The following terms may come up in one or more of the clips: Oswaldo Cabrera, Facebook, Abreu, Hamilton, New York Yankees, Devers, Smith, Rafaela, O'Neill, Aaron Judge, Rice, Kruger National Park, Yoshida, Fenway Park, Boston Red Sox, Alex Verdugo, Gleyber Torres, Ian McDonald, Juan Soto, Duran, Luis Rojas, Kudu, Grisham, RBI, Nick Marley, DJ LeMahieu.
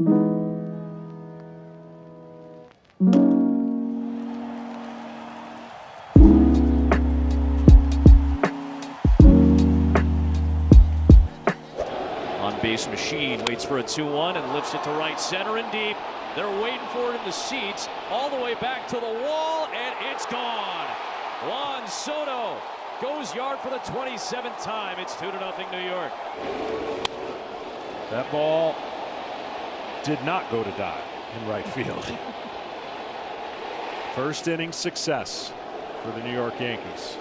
On-base machine waits for a 2-1 and lifts it to right center and deep. They're waiting for it in the seats, all the way back to the wall, and it's gone. Juan Soto goes yard for the 27th time. It's 2-0 New York. That ball did not go to die in right field. First inning success for the New York Yankees.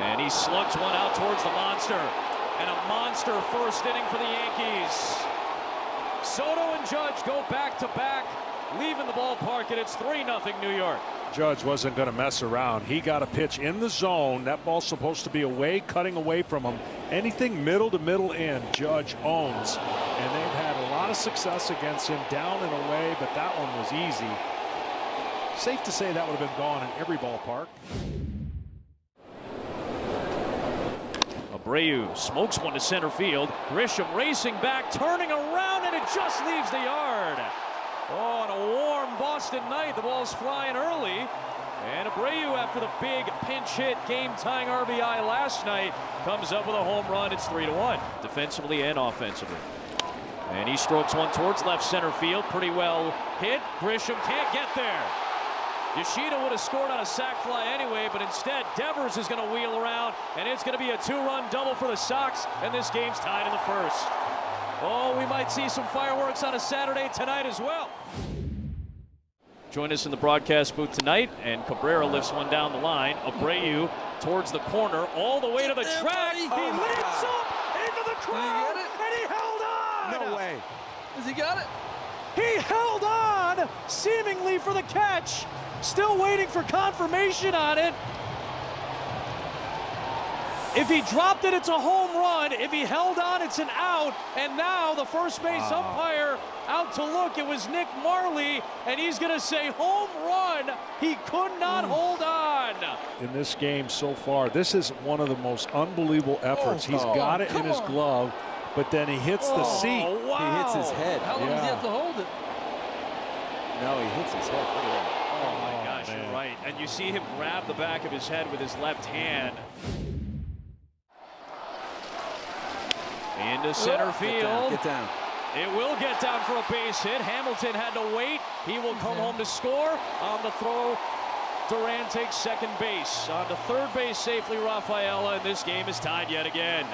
And he slugs one out towards the monster. And a monster first inning for the Yankees. Soto and Judge go back to back, leaving the ballpark, and it's 3-0 New York. Judge wasn't going to mess around. He got a pitch in the zone. That ball's supposed to be away, cutting away from him. Anything middle to middle in, Judge owns. And they've had a lot of success against him down and away, but that one was easy. Safe to say that would have been gone in every ballpark. Abreu smokes one to center field. Grisham racing back, turning around, and it just leaves the yard. Oh, on a warm Boston night, the ball's flying early. And Abreu, after the big pinch hit game-tying RBI last night, comes up with a home run. It's 3-1, defensively and offensively. And he strokes one towards left center field. Pretty well hit. Grisham can't get there. Yoshida would have scored on a sac fly anyway, but instead Devers is going to wheel around, and it's going to be a two-run double for the Sox, and this game's tied in the first. Oh, we might see some fireworks on a Saturday tonight as well. Join us in the broadcast booth tonight, and Cabrera lifts one down the line. Abreu towards the corner, all the way to the track. He lifts up into the crowd, and he held on. No way. Has he got it? He held on, seemingly for the catch. Still waiting for confirmation on it. If he dropped it, it's a home run. If he held on, it's an out. And now the first base umpire out to look. It was Nick Marley, and he's going to say home run. He could not hold on. In this game so far, this is one of the most unbelievable efforts. He's got it in his glove, but then he hits the seat. Wow. He hits his head. How long does he have to hold it? No, he hits his head. Oh, my gosh, man. You're right. And you see him grab the back of his head with his left hand. Into center field. Get down. It will get down for a base hit. Hamilton had to wait. He will come home to score. On the throw, Duran takes second base. On to third base safely, Rafaela, and this game is tied yet again.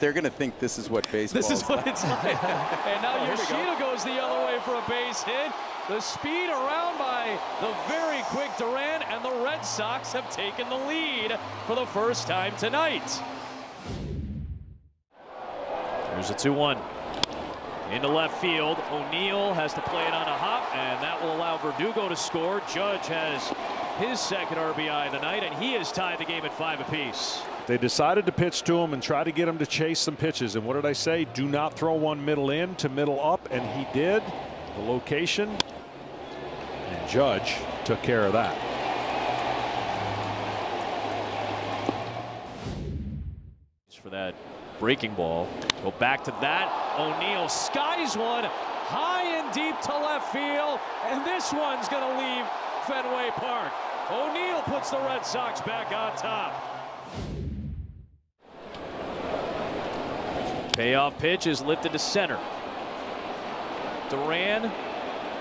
They're going to think this is what baseball is. This is what it's like. And now Yoshida goes the other way for a base hit. The speed around by the very quick Duran, and the Red Sox have taken the lead for the first time tonight. There's a 2-1. Into left field. O'Neill has to play it on a hop, and that will allow Verdugo to score. Judge has his second RBI of the night, and he has tied the game at 5 apiece. They decided to pitch to him and try to get him to chase some pitches. And what did I say? Do not throw one middle in to middle up, and he did. The location, and Judge took care of that. For that breaking ball. Go back to that. O'Neill skies one high and deep to left field, and this one's going to leave Fenway Park. O'Neill puts the Red Sox back on top. Payoff pitch is lifted to center. Duran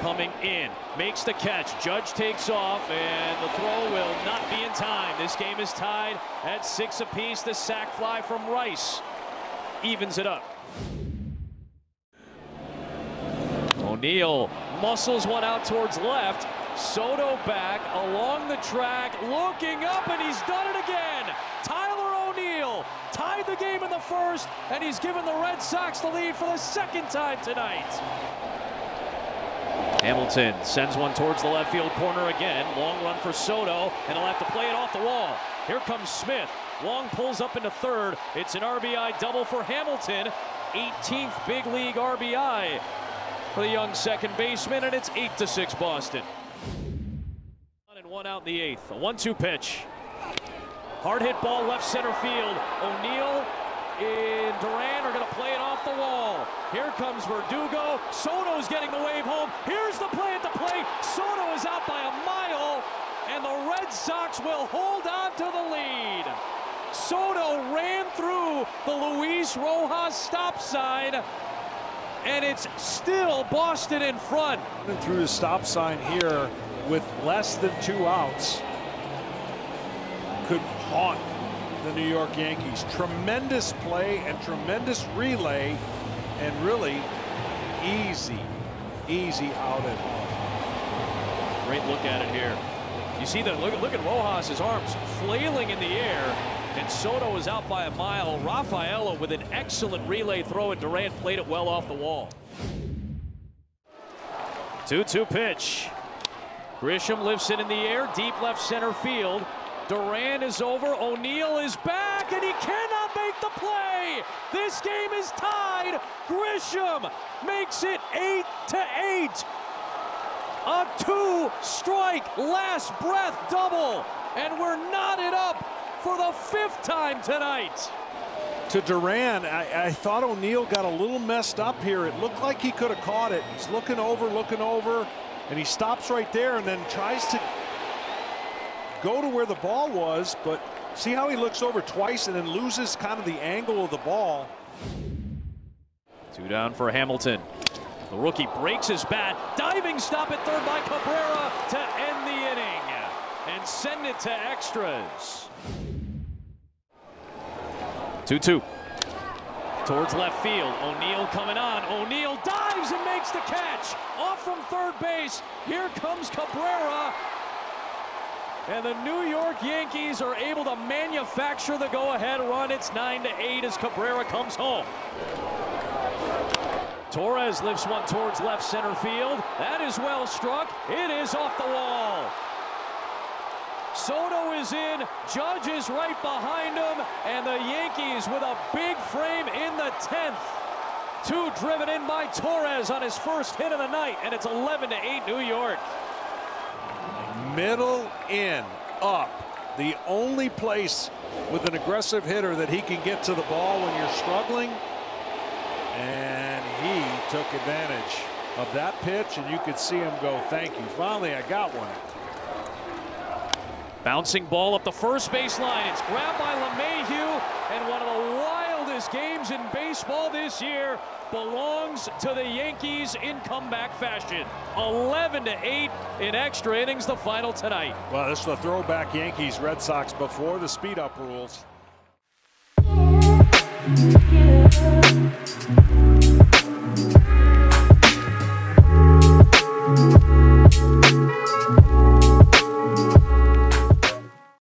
coming in, makes the catch. Judge takes off, and the throw will not be in time. This game is tied at 6 apiece. The sac fly from Rice evens it up. O'Neill muscles one out towards left. Soto back along the track, looking up, and he's done it again. Tyler O'Neill tied the game in the first, and he's given the Red Sox the lead for the second time tonight. Hamilton sends one towards the left field corner again. Long run for Soto, and he'll have to play it off the wall. Here comes Smith. Long pulls up into third. It's an RBI double for Hamilton. 18th big league RBI for the young second baseman, and it's 8-6 Boston. And one out in the 8th. A 1-2 pitch. Hard hit ball left center field. O'Neill and Duran are going to play it off the Here comes Verdugo. Soto's getting the wave home. Here's the play at the plate. Soto is out by a mile, and the Red Sox will hold on to the lead. Soto ran through the Luis Rojas stop sign, and it's still Boston in front. And through the stop sign here with less than 2 outs could haunt the New York Yankees. Tremendous play and tremendous relay, and really easy out at home. Great look at it here. You see that, look at Rojas' arms flailing in the air, and Soto is out by a mile. Rafaela with an excellent relay throw, and Duran played it well off the wall. 2-2 pitch. Grisham lifts it in the air, deep left center field. Duran is over, O'Neill is back, and he cannot make the play. This game is tied. Grisham makes it 8-8. A 2-strike last breath double, and we're knotted up for the 5th time tonight. To Duran, I thought O'Neill got a little messed up here. It looked like he could have caught it. He's looking over, and he stops right there and then tries to go to where the ball was, but see how he looks over twice and then loses kind of the angle of the ball. 2 down for Hamilton. The rookie breaks his bat. Diving stop at third by Cabrera to end the inning and send it to extras. 2-2. Towards left field. O'Neill coming on. O'Neill dives and makes the catch. Off from third base. Here comes Cabrera. And the New York Yankees are able to manufacture the go-ahead run. It's 9-8 as Cabrera comes home. Torres lifts one towards left center field. That is well struck. It is off the wall. Soto is in. Judge is right behind him. And the Yankees with a big frame in the 10th. 2 driven in by Torres on his first hit of the night. And it's 11-8 New York. Middle in, up. The only place with an aggressive hitter that he can get to the ball when you're struggling. And he took advantage of that pitch, and you could see him go, thank you. Finally, I got one. Bouncing ball up the first baseline. It's grabbed by LeMahieu, and one of the wildest games in baseball this year belongs to the Yankees in comeback fashion. 11-8 in extra innings, the final tonight. Well, this is the throwback Yankees-Red Sox before the speed-up rules.